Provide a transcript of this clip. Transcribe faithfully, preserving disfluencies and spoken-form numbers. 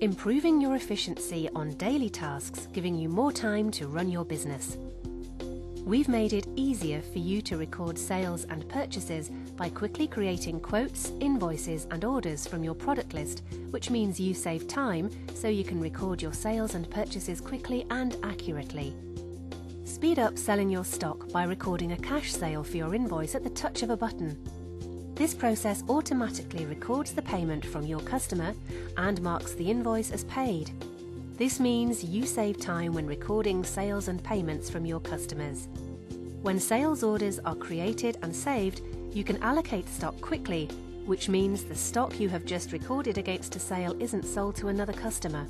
improving your efficiency on daily tasks, giving you more time to run your business. We've made it easier for you to record sales and purchases by quickly creating quotes, invoices and orders from your product list, which means you save time so you can record your sales and purchases quickly and accurately. Speed up selling your stock by recording a cash sale for your invoice at the touch of a button. This process automatically records the payment from your customer and marks the invoice as paid. This means you save time when recording sales and payments from your customers. When sales orders are created and saved, you can allocate stock quickly, which means the stock you have just recorded against a sale isn't sold to another customer.